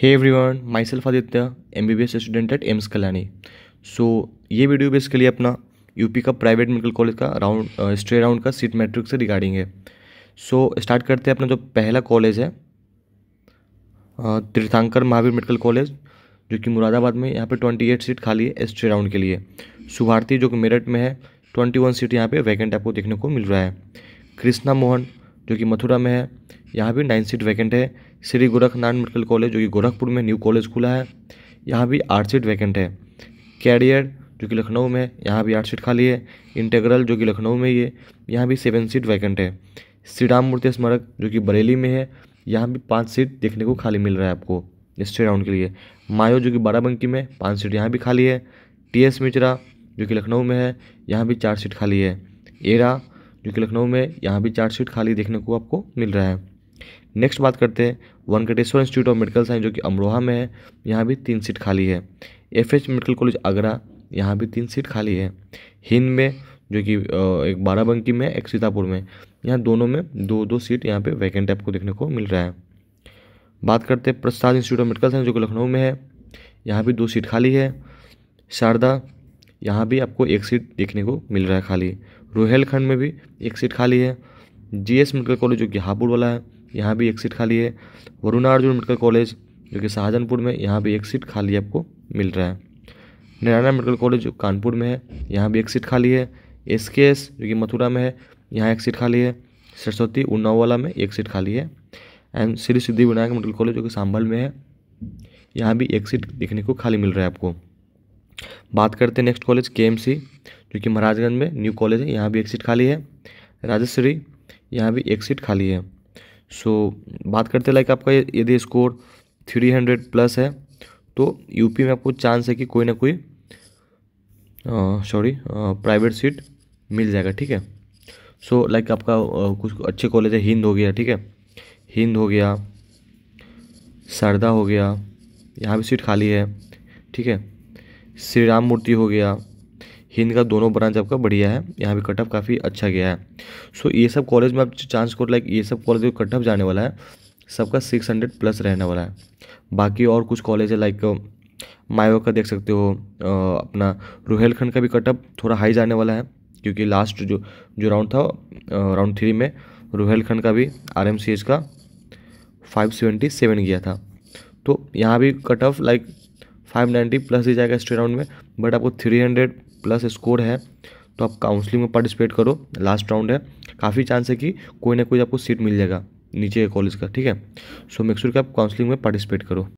Hey everyone, myself Aditya, MBBS student at AIIMS Kalani. So ये video basically अपना UP का private medical college का round stray round का seat matrix से regarding है। सो स्टार्ट करते हैं अपना जो पहला कॉलेज है तीर्थांकर महावीर मेडिकल कॉलेज, जो कि मुरादाबाद में यहाँ पे 28 सीट खाली है स्ट्रे राउंड के लिए। सुभारती जो कि मेरठ में है, 21 सीट यहाँ पे वैकेंट आपको देखने को मिल रहा है। कृष्णा मोहन जो कि मथुरा में है, यहाँ भी 9 सीट वैकेंट है। श्री गोरखनाथ मेडिकल कॉलेज जो कि गोरखपुर में न्यू कॉलेज खुला है, यहाँ भी 8 सीट वैकेंट है। कैडियर जो कि लखनऊ में है, यहाँ भी 8 सीट खाली है। इंटेग्रल जो कि लखनऊ में ही है, यहाँ भी 7 सीट वैकेंट है। श्री राममूर्ति स्मारक जो कि बरेली में है, यहाँ भी 5 सीट देखने को खाली मिल रहा है आपको स्ट्रे राउंड के लिए। मायो जो कि बाराबंकी में 5 सीट यहाँ भी खाली है। TS मिश्रा जो कि लखनऊ में है, यहाँ भी 4 सीट खाली है। एरा जो कि लखनऊ में, यहाँ भी 4 सीट खाली देखने को आपको मिल रहा है। नेक्स्ट बात करते हैं Venkateshwara institute of medical science जो कि अमरोहा में है, यहाँ भी 3 सीट खाली है। FH मेडिकल कॉलेज आगरा, यहाँ भी 3 सीट खाली है। हिंद में जो कि एक बाराबंकी में, एक सीतापुर में, यहाँ दोनों में 2-2 सीट यहाँ पे वैकेंट आपको देखने को मिल रहा है। बात करते हैं Prasad institute of medical science जो कि लखनऊ में है, यहाँ भी 2 सीट खाली है। शारदा, यहाँ भी आपको 1 सीट देखने को मिल रहा है खाली। रोहिलखंड में भी 1 सीट खाली है। GS मेडिकल कॉलेज जो कि हापुड़ वाला है, यहाँ भी 1 सीट खाली है। वरुणार्जुन मेडिकल कॉलेज जो कि शाहजहानपुर में, यहाँ भी 1 सीट खाली आपको मिल रहा है। नारायण मेडिकल कॉलेज जो कानपुर में है, यहाँ भी 1 सीट खाली है। SKS जो कि मथुरा में है, यहाँ 1 सीट खाली है। सरस्वती उन्नाव वाला में 1 सीट खाली है। And Shri Siddhivinayak medical college जो कि संभल में है, यहाँ भी 1 सीट देखने को खाली मिल रहा है आपको। बात करते हैं नेक्स्ट कॉलेज KMC जो कि महाराजगंज में न्यू कॉलेज है, यहाँ भी 1 सीट खाली है। राजश्री, यहाँ भी 1 सीट खाली है। सो बात करते हैं लाइक आपका यदि स्कोर 300 प्लस है तो यूपी में आपको चांस है कि कोई ना कोई प्राइवेट सीट मिल जाएगा, ठीक है। सो लाइक आपका कुछ अच्छे कॉलेज है, हिंद हो गया, ठीक है, हिंद हो गया, शारदा हो गया, यहाँ भी सीट खाली है, ठीक है। श्री राम मूर्ति हो गया, हिंद का दोनों ब्रांच आपका बढ़िया है, यहाँ भी कटअप काफ़ी अच्छा गया है। सो ये सब कॉलेज में आप चांस को लाइक ये सब कॉलेज का कटअप जाने वाला है, सबका 600 प्लस रहने वाला है। बाकी और कुछ कॉलेज है लाइक मायो का देख सकते हो, अपना रोहिलखंड का भी कटअप थोड़ा हाई जाने वाला है, क्योंकि लास्ट जो राउंड था राउंड 3 में रोहिलखंड का भी RMCH का 577 गया था, तो यहाँ भी कट ऑफ लाइक 590 प्लस ही जाएगा स्ट्रे राउंड में। बट आपको 300 प्लस स्कोर है तो आप काउंसलिंग में पार्टिसिपेट करो, लास्ट राउंड है, काफ़ी चांस है कि कोई ना कोई आपको सीट मिल जाएगा नीचे के कॉलेज का, ठीक है। सो मेक श्योर कि आप काउंसलिंग में पार्टिसिपेट करो।